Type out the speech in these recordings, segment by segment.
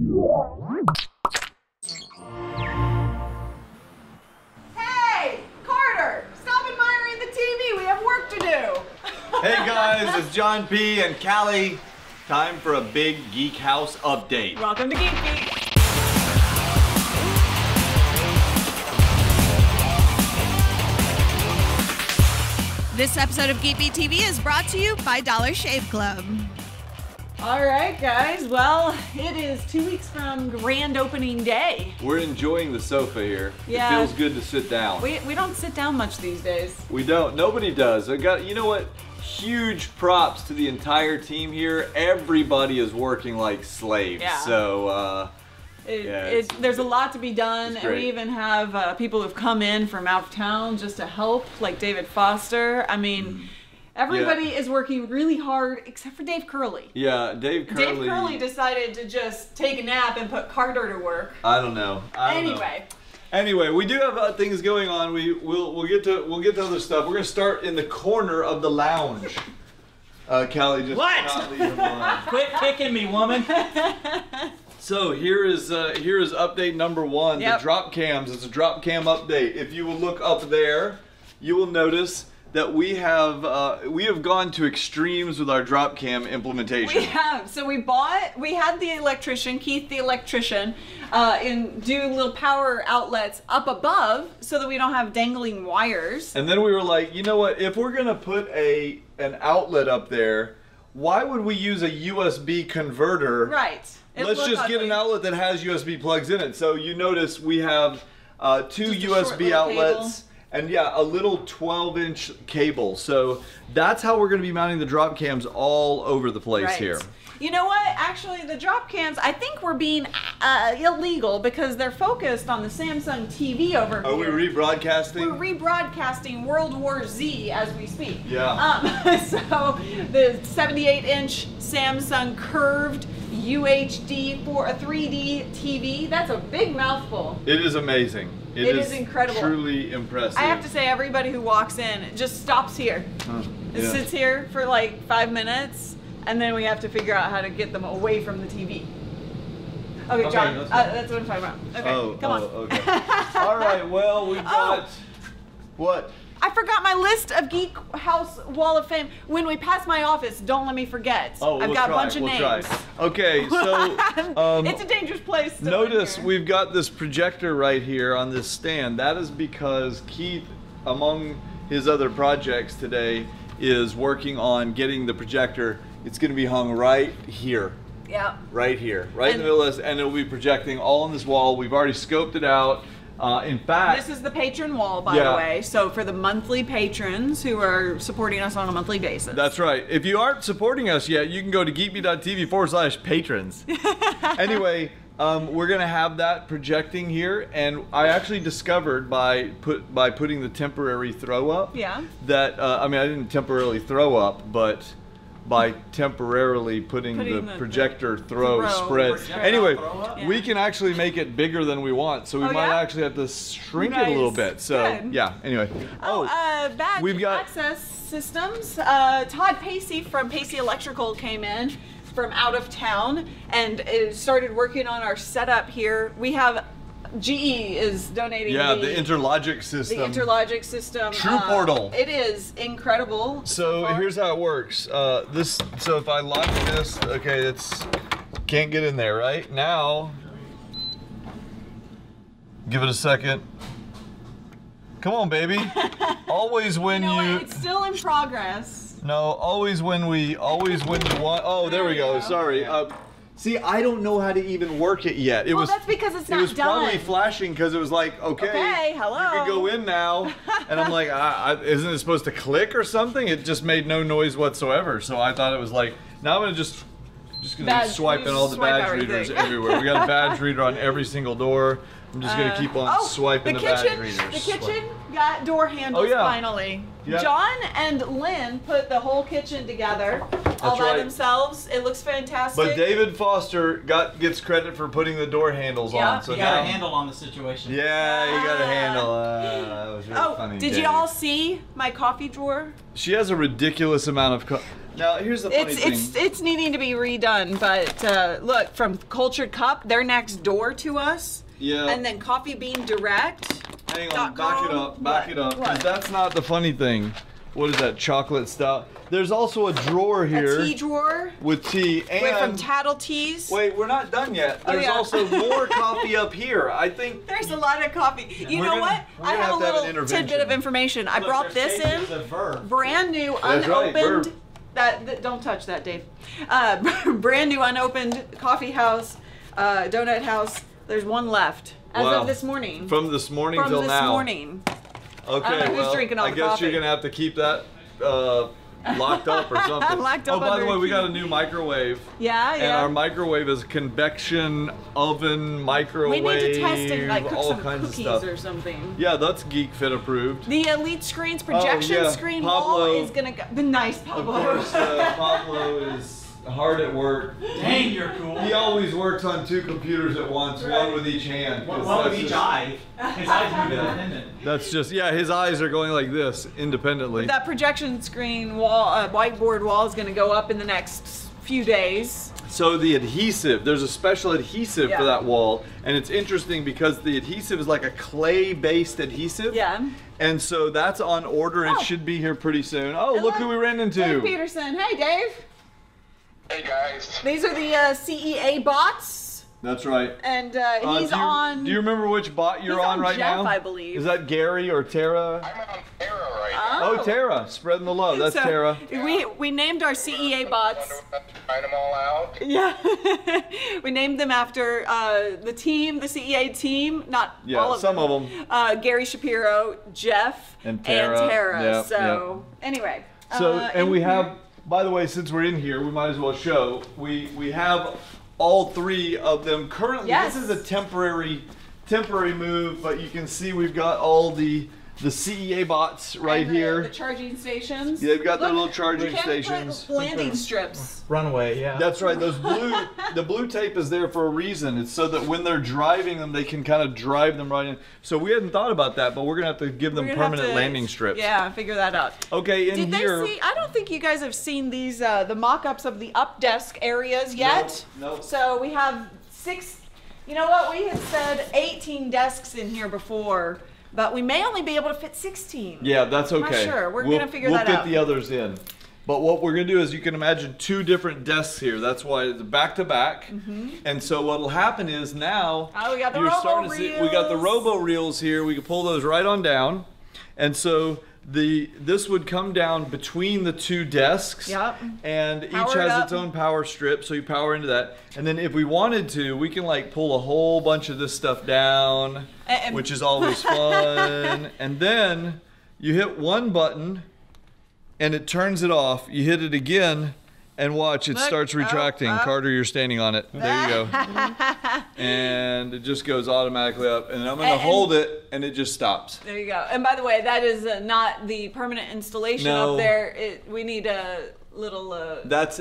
Hey, Carter, stop admiring the TV. We have work to do. Hey guys, it's John P and Callie. Time for a big Geek House update. Welcome to Geek Beat. This episode of GeekBeat.TV is brought to you by Dollar Shave Club. All right, guys. Well, it is 2 weeks from grand opening day. We're enjoying the sofa here. Yeah. It feels good to sit down. We don't sit down much these days. We don't. Nobody does. You know what? Huge props to the entire team here. Everybody is working like slaves. Yeah. So, there's a lot to be done, and we even have people who've come in from out of town just to help, like David Foster. I mean, everybody is working really hard, except for Dave Curley. Yeah, Dave Curley. Dave Curley decided to just take a nap and put Carter to work. I don't know. Anyway, we do have things going on. We'll get to other stuff. We're gonna start in the corner of the lounge. Callie just what? Leave him alone. Quit kicking me, woman. So here is update number one, the drop cams. It's a drop cam update. If you will look up there, you will notice that we have gone to extremes with our drop cam implementation. We have. So we had the electrician, Keith the electrician, and do little power outlets up above so that we don't have dangling wires. And then we were like, you know what, if we're gonna put an outlet up there, why would we use a USB converter? Right. Let's just get an outlet that has USB plugs in it. So you notice we have two USB outlets and a little 12-inch cable. So that's how we're going to be mounting the drop cams all over the place here. You know what? Actually, the drop cams, I think we're being illegal because they're focused on the Samsung TV over here. Are we rebroadcasting? We're rebroadcasting World War Z as we speak. Yeah. So the 78-inch Samsung curved UHD for a 3D TV. That's a big mouthful. It is amazing. It is incredible. Truly impressive. I have to say, everybody who walks in just stops here. It sits here for like 5 minutes, and then we have to figure out how to get them away from the TV. Okay, John, that's what I'm talking about. Okay, come on. Okay. All right, well, we've got... What? I forgot my list of Geek House Wall of Fame. When we pass my office, don't let me forget. I've got a bunch of names. Okay, so... it's a dangerous place. Notice we've got this projector right here on this stand. That is because Keith, among his other projects today, is working on getting the projector. It's going to be hung right here. Yeah. Right here. Right in the middle of this. And it will be projecting all on this wall. We've already scoped it out. In fact, this is the patron wall, by the way. So for the monthly patrons who are supporting us on a monthly basis. That's right. If you aren't supporting us yet, you can go to geekbeat.tv/patrons. Anyway, we're going to have that projecting here. And I actually discovered by putting the temporary throw up that, I mean, I didn't temporarily throw up, but by temporarily putting the projector throw spread. Anyway, we can actually make it bigger than we want, so we might actually have to shrink it a little bit. So anyway. We've got access systems. Todd Pacey from Pacey Electrical came in from out of town and started working on our setup here. We have GE is donating the Interlogix system. The Interlogix system. True portal. It is incredible. So here's how it works. So if I lock this, okay, that's can't get in there, right? Now, give it a second. Come on, baby. Always when you know what? It's still in progress. No, always when you want. Oh, there we go. Sorry. See, I don't know how to even work it yet. That's because it's not done. It was probably flashing because it was like, okay, hello. You can go in now. And I'm like, isn't it supposed to click or something? It just made no noise whatsoever. So I thought it was like, now I'm going to just swipe in all the badge readers everywhere. We got a badge reader on every single door. I'm just gonna keep on swiping the kitchen, the kitchen got door handles finally. Yep. John and Lynn put the whole kitchen together all by themselves. It looks fantastic. But David Foster gets credit for putting the door handles on. So you got a handle on the situation. Yeah, you got a handle. That was really funny. Did you all see my coffee drawer? She has a ridiculous amount of coffee. Now, here's the funny thing. It's needing to be redone, but look, from Cultured Cup, they're next door to us. Yeah. And then Coffee Bean Direct. Hang on, back it up, because that's not the funny thing. What is that, chocolate stout? There's also a drawer here. A tea drawer. With tea and... Wait, from Tattle Teas. Wait, we're not done yet. There's also more coffee up here, I think. There's a lot of coffee. You know what? I have a little tidbit of information. Look, I brought this in, brand new, unopened. Right, don't touch that, Dave. Brand new, unopened coffee house, donut house. There's one left as of this morning. From this morning till now. From this morning. Okay, I don't know who's drinking all the coffee. I guess you're going to have to keep that locked up or something. Locked up. Oh, by the way, we got a new microwave. Yeah, yeah. And our microwave is convection oven microwave. We need to test it, like cook some cookies or something. Yeah, that's Geek Fit approved. The Elite Screens projection screen wall is going to be nice, Pablo. Of course, Pablo is... hard at work. Dang, you're cool. He always works on two computers at once, one with each hand. One with each eye. His eyes are independent. That's just, his eyes are going like this, independently. That projection screen wall, whiteboard wall is going to go up in the next few days. So the adhesive, there's a special adhesive for that wall, and it's interesting because the adhesive is like a clay-based adhesive. Yeah. And so that's on order. It should be here pretty soon. Oh, look who we ran into. Hey, Peterson. Hey, Dave. Hey guys. These are the CEA bots. That's right. And he's on... Do you remember which bot you're on right now? Jeff, I believe. Is that Gary or Tara? I'm on Tara right now. Oh, Tara. Spreading the love. That's Tara. We named our CEA bots. Find them all out. Yeah. We named them after the team, the CEA team. Not all of them. Yeah, some of them. Gary Shapiro, Jeff, and Tara. So, anyway. And we have... By the way, since we're in here, we might as well show. We have all three of them currently. Yes. This is a temporary move, but you can see we've got all the CEA bots right here. The charging stations. Yeah, they've got their little charging stations. Landing strips. Runway, yeah. That's right. Those blue, the blue tape is there for a reason. It's so that when they're driving them, they can kind of drive them right in. So we hadn't thought about that, but we're gonna have to give them permanent landing strips. Yeah, figure that out. Okay, in here. Did they see? I don't think you guys have seen these the mock-ups of the Updesk areas yet. No. So we have 6. You know what? We had said 18 desks in here before. But we may only be able to fit 16. Yeah, that's okay. I'm not sure. We're going to figure that out. We'll get the others in. But what we're going to do is, you can imagine two different desks here. That's why it's back to back. Mm-hmm. And so what'll happen is now we got the robo reels. We got the robo reels here. We can pull those right on down. And so this would come down between the two desks, and each has its own power strip, so you power into that. And then if we wanted to, we can like pull a whole bunch of this stuff down, which is always fun. And then you hit one button, and it turns it off. You hit it again, and watch, it starts retracting. Carter, you're standing on it. There you go. And it just goes automatically up. And I'm going to hold it, and it just stops. There you go. And by the way, that is not the permanent installation up there. We need a little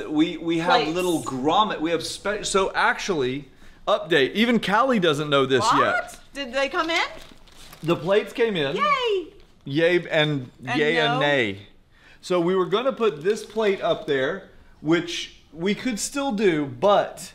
we have little grommet. We have so actually, update. Even Callie doesn't know this yet. Did they come in? The plates came in. Yay! Yay and yay and nay. So we were going to put this plate up there, which we could still do, but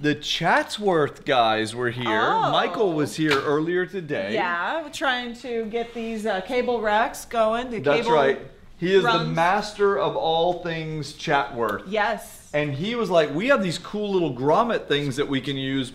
the Chatsworth guys were here. Michael was here earlier today. Yeah, we're trying to get these cable racks going. That's right. He is the master of all things Chatsworth. Yes. And he was like, we have these cool little grommet things that we can use.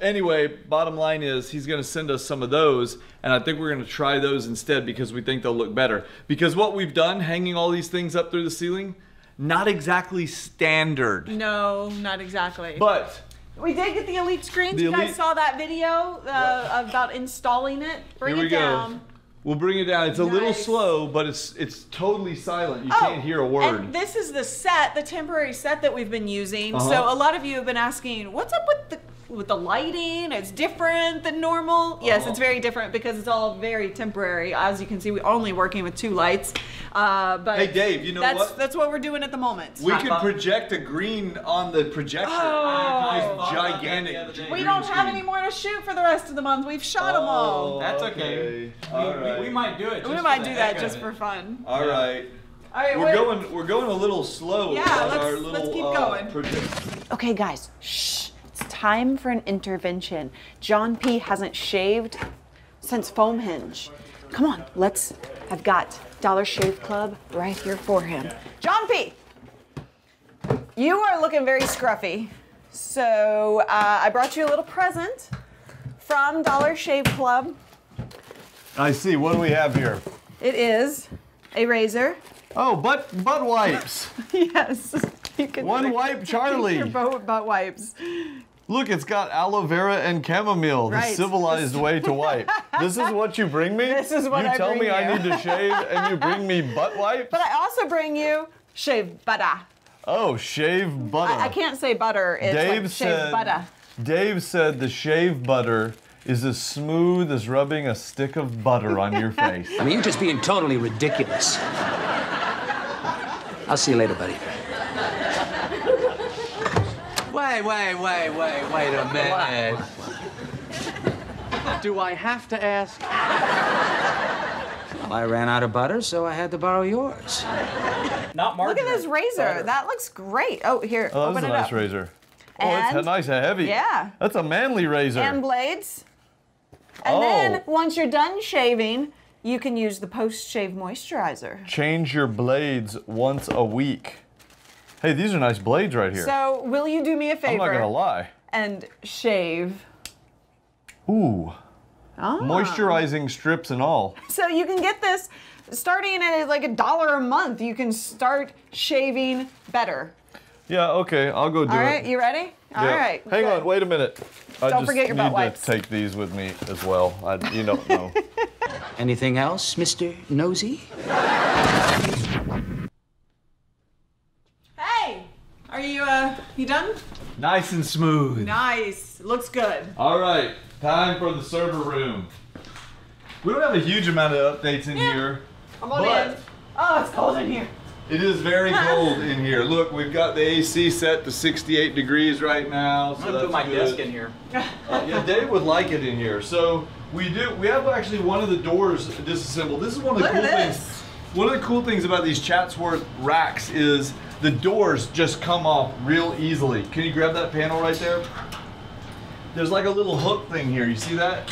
Anyway, bottom line is, he's going to send us some of those, and I think we're going to try those instead because we think they'll look better. Because what we've done, hanging all these things up through the ceiling, not exactly standard. No, not exactly. But we did get the Elite Screens. You guys saw that video about installing it. Bring it down. We'll bring it down. It's a little slow, but it's totally silent. You can't hear a word. And this is the temporary set that we've been using. So a lot of you have been asking, what's up with the with the lighting, it's different than normal. Yes, it's very different because it's all very temporary. As you can see, we're only working with two lights. But hey, Dave, you know that's what we're doing at the moment. We could project a green on the projector. Oh, gigantic. We don't have any more to shoot for the rest of the month. We've shot them all. That's okay. We might do it. We might do that just for fun. All right. All right, we're going a little slow. Yeah, let's keep going. Project. Okay, guys. Shh. Time for an intervention. John P hasn't shaved since Foam Hinge. Come on, let's, I've got Dollar Shave Club right here for him. John P, you are looking very scruffy. So I brought you a little present from Dollar Shave Club. I see, what do we have here? It is a razor. Oh, butt wipes. Yes. You can wipe Charlie. Your butt wipes. Look, it's got aloe vera and chamomile, the civilized way to wipe. This is what you bring me? This is what I bring you. You tell me I need to shave and you bring me butt wipes? But I also bring you shave butter. Oh, shave butter. I can't say butter, it's Dave like shave butter. Dave said the shave butter is as smooth as rubbing a stick of butter on your face. I mean, you're just being totally ridiculous. I'll see you later, buddy. Wait a minute. Do I have to ask? Well, I ran out of butter, so I had to borrow yours. Not margarine. Look at this razor. Butter. That looks great. Oh, here. Oh, open that's a nice up. Razor. And, oh, it's nice and heavy. Yeah. That's a manly razor. And blades. And then, once you're done shaving, you can use the post-shave moisturizer. Change your blades once a week. Hey, these are nice blades right here. So, will you do me a favor? I'm not gonna lie. And shave. Ooh. Ah. Moisturizing strips and all. So you can get this starting at like $1 a month. You can start shaving better. Yeah, okay, I'll go do it. All right, you ready? Yeah. All right. Hang on, wait a minute. Don't forget your butt wipes. I just need to take these with me as well. You don't know. Anything else, Mr. Nosy? Are you done? Nice and smooth. Nice, looks good. All right, time for the server room. We don't have a huge amount of updates in here. I'm on in. Oh, it's cold in here. It is very cold in here. Look, we've got the AC set to 68 degrees right now. So I'm gonna put my desk in here. Yeah, Dave would like it in here. So we have actually one of the doors disassembled. This is one of the cool things. One of the cool things about these Chatsworth racks is the doors just come off real easily. Can you grab that panel right there? There's like a little hook thing here, you see that?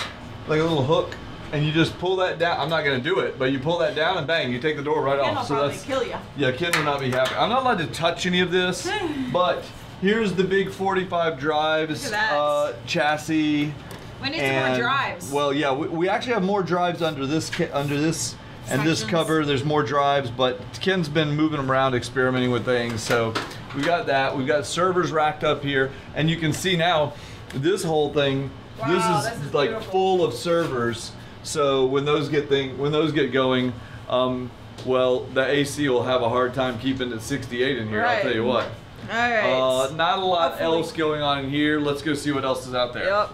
Like a little hook, and you just pull that down. I'm not gonna do it, but you pull that down and bang, you take the door right off. Ken will probably kill you. Yeah, Ken will not be happy. I'm not allowed to touch any of this, but here's the big 45 drives chassis. We need some more drives. Well, yeah, we actually have more drives under this, and this cover, there's more drives, but Ken's been moving them around, experimenting with things. So we got that. We've got servers racked up here, and you can see now this whole thing. Wow, this is like beautiful. Full of servers. So when those get going, well, the AC will have a hard time keeping it 68 in here. Right. I'll tell you what. All right. Not a lot else going on in here. Let's go see what else is out there. Yep.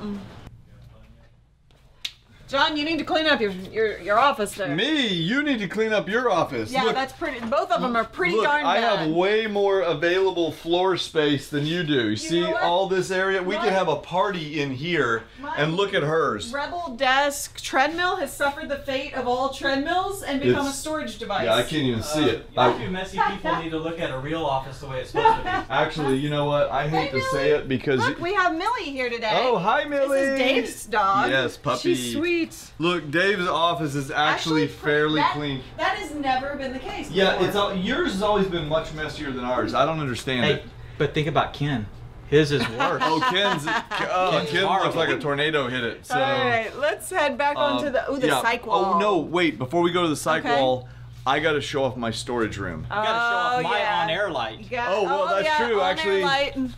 John, you need to clean up your office there. Me? You need to clean up your office. Yeah, look, that's pretty. Both of them are pretty darn bad. I have way more available floor space than you do. You see all this area? We could have a party in here. And look at hers. Rebel desk treadmill has suffered the fate of all treadmills and become a storage device. Yeah, I can't even see it. You messy people need to look at a real office the way it's supposed to be. Actually, you know what? I hate to say it because... Look, we have Millie here today. Oh, hi, Millie. This is Dave's dog. Yes, puppy. She's sweet. Look, Dave's office is actually fairly clean. That has never been the case. Yeah, yours has always been much messier than ours. I don't understand it. But think about Ken. His is worse. Ken looks like a tornado hit it. So. All right, let's head back onto the psych wall. Oh, no, wait. Before we go to the psych wall, I got to show off my storage room. You got to show off my on-air light. That's true. Actually,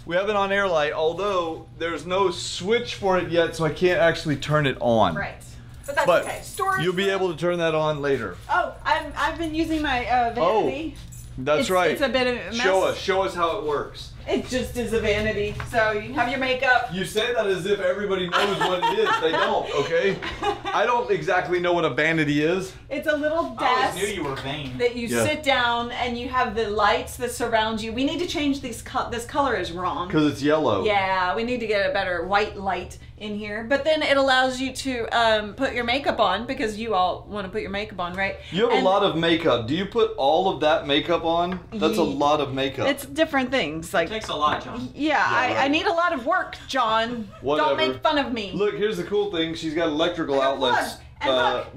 we have an on-air light, although there's no switch for it yet, so I can't actually turn it on. Right. But that's okay. Storage you'll be able to turn that on later. Oh, I've been using my vanity. Oh, that's right. It's a bit of a mess. Show us how it works. It just is a vanity. So you have your makeup. You say that as if everybody knows what it is. They don't, okay? I don't exactly know what a vanity is. It's a little desk. I always knew you were vain. That you sit down and you have the lights that surround you. We need to change these. This color is wrong. Because it's yellow. Yeah, we need to get a better white light in here. But then it allows you to put your makeup on, because you all want to put your makeup on, right? You have a lot of makeup. Do you put all of that makeup on? That's a lot of makeup. It's different things. Like, it takes a lot, John. I need a lot of work, John. Whatever. Don't make fun of me. Look, here's the cool thing. She's got electrical outlets.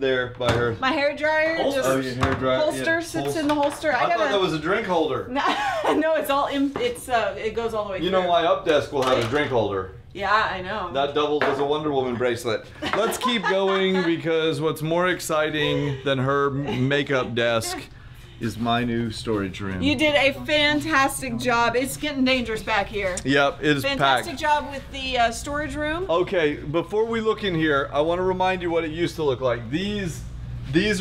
There by her. My hair dryer. Holster sits in the holster. I thought that was a drink holder. No, it's all in, it goes all the way through. You know why Updesk will have a drink holder. Yeah, I know. That doubles as a Wonder Woman bracelet. Let's keep going, because what's more exciting than her makeup desk is my new storage room. You did a fantastic job. It's getting dangerous back here. Yep, it is fantastic packed. Job with the storage room. Okay, before we look in here, I want to remind you what it used to look like. These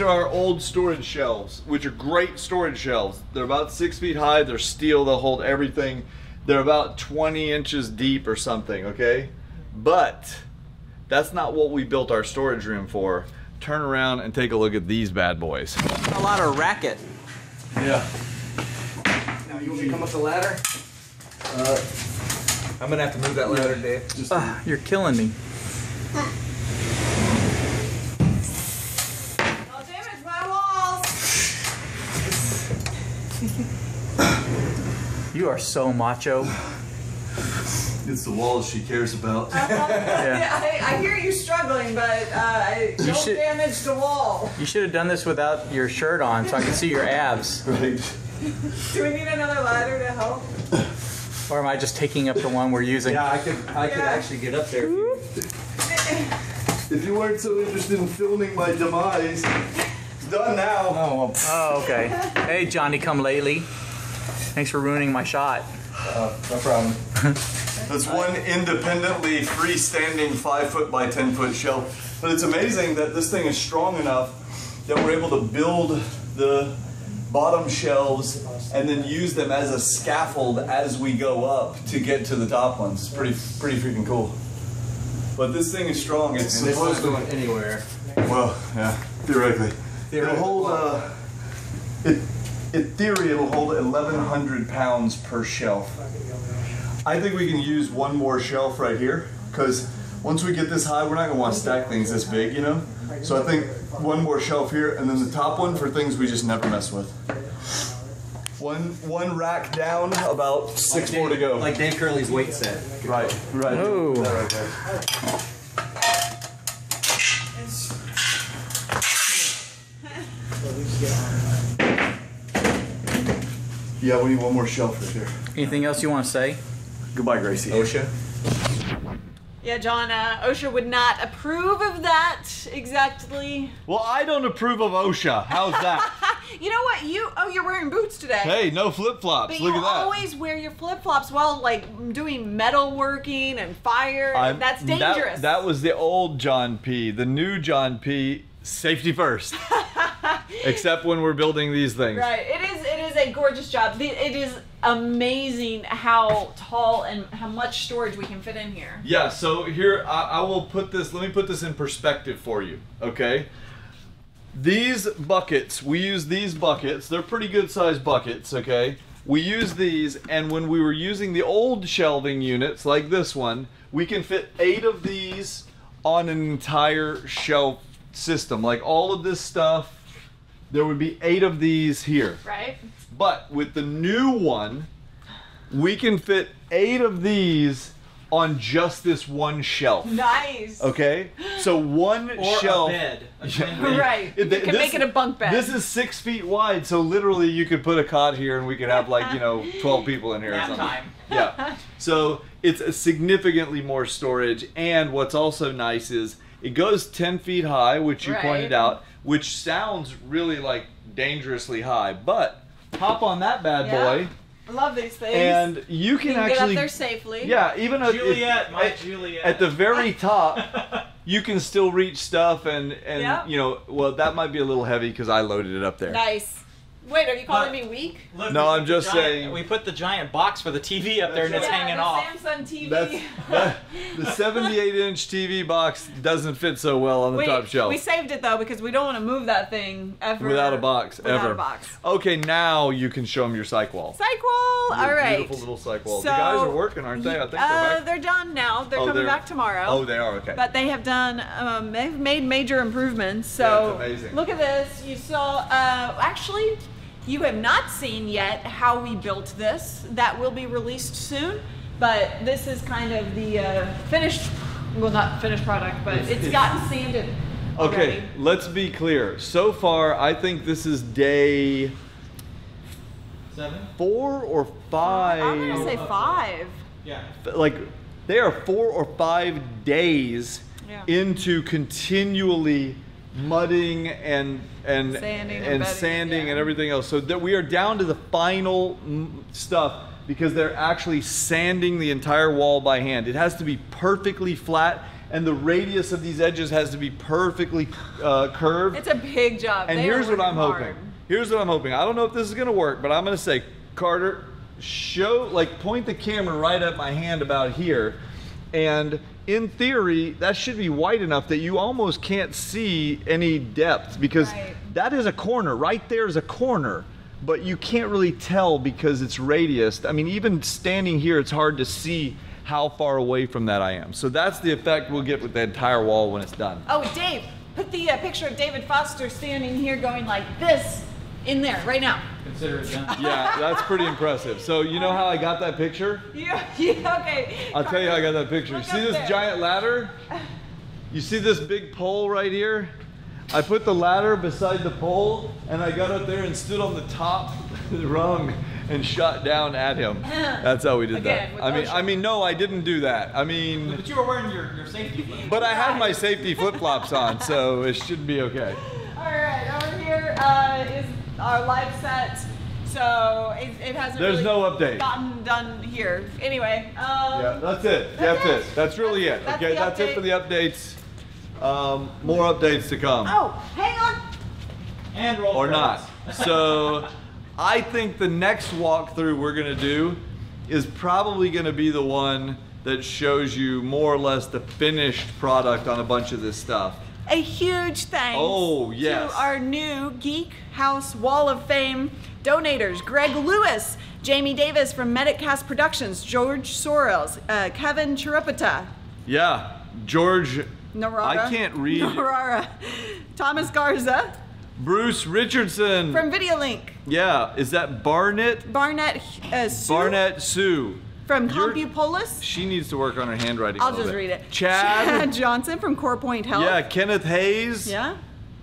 are our old storage shelves, which are great storage shelves. They're about 6 feet high. They're steel. They'll hold everything. They're about 20 inches deep or something, okay? But that's not what we built our storage room for. Turn around and take a look at these bad boys. A lot of racket. Yeah. Now you want me to come up the ladder? I'm gonna have to move that ladder, Dave. Just you're killing me. I'll damage my walls. You are so macho. It's the walls she cares about. I hear you struggling, but don't damage the wall. You should have done this without your shirt on, so I could see your abs. Right. Do we need another ladder to help? Or am I just taking up the one we're using? Yeah, I could actually get up there. If you weren't so interested in filming my demise, it's done now. Oh, okay. Hey, Johnny come lately. Thanks for ruining my shot. No problem. That's one independently freestanding 5-foot by 10-foot shelf. But it's amazing that this thing is strong enough that we're able to build the bottom shelves and then use them as a scaffold as we go up to get to the top ones. It's pretty freaking cool. But this thing is strong. It's supposed to go anywhere. Well, yeah, theoretically. It'll hold, in theory, it'll hold 1,100 pounds per shelf. I think we can use one more shelf right here, because once we get this high, we're not going to want to stack things this big, you know? So I think one more shelf here, and then the top one for things we just never mess with. One rack down, about 6 more to go. Like Dave Curley's weight set. Right, right. Oh. Yeah, we need one more shelf right here. Anything else you want to say? Goodbye, Gracie. OSHA? Yeah, John, OSHA would not approve of that, exactly. Well, I don't approve of OSHA. How's that? You know what? You're wearing boots today. Hey, no flip-flops. Look at that. You always wear your flip-flops while, like, doing metal working and fire. That's dangerous. That was the old John P. The new John P, safety first. Except when we're building these things. Right. It is a gorgeous job. It is amazing how tall and how much storage we can fit in here. Yeah, so here I will put this, let me put this in perspective for you, okay? These buckets, we use these buckets. They're pretty good sized buckets, okay? We use these, and when we were using the old shelving units like this one, we can fit 8 of these on an entire shelf system. Like all of this stuff, there would be 8 of these here. Right. But with the new one, we can fit 8 of these on just this one shelf. Nice. Okay? So one shelf. Or a bed. Right. You can make it a bunk bed. This is 6 feet wide, so literally you could put a cot here and we could have, like, you know, 12 people in here or something. Time. Yeah. So it's a significantly more storage. And what's also nice is it goes 10 feet high, which you pointed out, which sounds really, like, dangerously high, but hop on that bad boy. I love these things. And you can actually get up there safely. Yeah, even Juliet. At the very top, you can still reach stuff and you know, well, that might be a little heavy because I loaded it up there. Nice. Wait, are you calling me weak? Look, no, I'm just saying. We put the giant box for the TV up there and it's hanging off. Samsung TV. The 78-inch TV box doesn't fit so well on the top shelf. We saved it though because we don't want to move that thing ever. Without a box, without a box. Okay, now you can show them your psych wall. Psych wall, all right. Beautiful little psych wall. So, the guys are working, aren't they? I think they're back. They're done now. They're coming back tomorrow. Oh, they are, okay. But they have done, they've made major improvements. So yeah, amazing. Look at this. You saw, actually, you have not seen yet how we built this. That will be released soon, but this is kind of the finished, well, not finished product, but it's gotten sanded. Okay, already. Let's be clear. So far, I think this is day 4 or 5. I'm gonna say 5. Yeah. Like, they are 4 or 5 days into continually mudding and sanding and everything else, so that we are down to the final stuff because they're actually sanding the entire wall by hand. It has to be perfectly flat, and the radius of these edges has to be perfectly curved. It's a big job. And here's what I'm hoping. Here's what I'm hoping. I don't know if this is gonna work, but I'm gonna say, Carter, show, like, point the camera right at my hand about here, and in theory, that should be wide enough that you almost can't see any depth, because that is a corner. Right there is a corner, but you can't really tell because it's radiused. I mean, even standing here, it's hard to see how far away from that I am. So that's the effect we'll get with the entire wall when it's done. Oh, Dave, put the picture of David Foster standing here going like this in there right now. Consider it done. Yeah, that's pretty impressive. So you know how I got that picture? Yeah, okay. I'll tell you how I got that picture. You see this giant ladder? You see this big pole right here? I put the ladder beside the pole, and I got up there and stood on the top rung and shot down at him. That's how we did that. I mean, no, I didn't do that. I mean, but you were wearing your safety flip-flops. But I had my safety flip-flops on, so it should be okay. All right, over here is our live set, so it hasn't gotten done here. Anyway, yeah, that's it. That's it. That's really it. Okay, that's it for the updates. More updates to come. Oh, hang on. And roll. Or not. So, I think the next walkthrough we're gonna do is probably gonna be the one that shows you more or less the finished product on a bunch of this stuff. A huge thanks to our new Geek House Wall of Fame donators, Greg Lewis, Jamie Davis from Medicast Productions, George Soros, Kevin Chirupata. Yeah, George Narara. I can't read. Narara. Thomas Garza. Bruce Richardson. From Videolink. Yeah, is that Barnett? Barnett Sue. From CompuPolis. She needs to work on her handwriting. I'll just read it. Chad Johnson from CorePoint Health. Yeah, Kenneth Hayes. Yeah.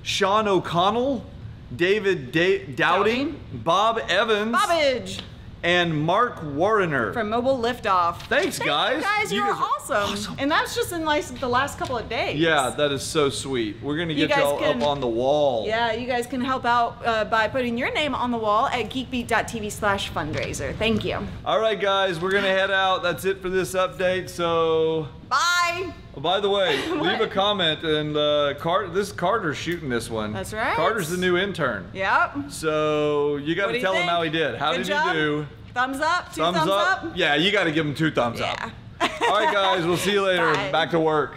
Sean O'Connell. David Dowding. Bob Evans. Bobbage. And Mark Warrener. From Mobile Liftoff. Thanks, guys. Guys, you guys are awesome. And that's just in like the last couple of days. Yeah, that is so sweet. We're going to get y'all up on the wall. Yeah, you guys can help out by putting your name on the wall at GeekBeat.tv/fundraiser. Thank you. All right, guys, we're going to head out. That's it for this update, so... Bye. Oh, by the way, leave a comment, and this Carter's shooting this one. That's right. Carter's the new intern. Yep. So you got to tell him how he did. How did you do? Thumbs up. Two thumbs up. Yeah, you got to give him 2 thumbs up. All right, guys. We'll see you later. Bye. Back to work.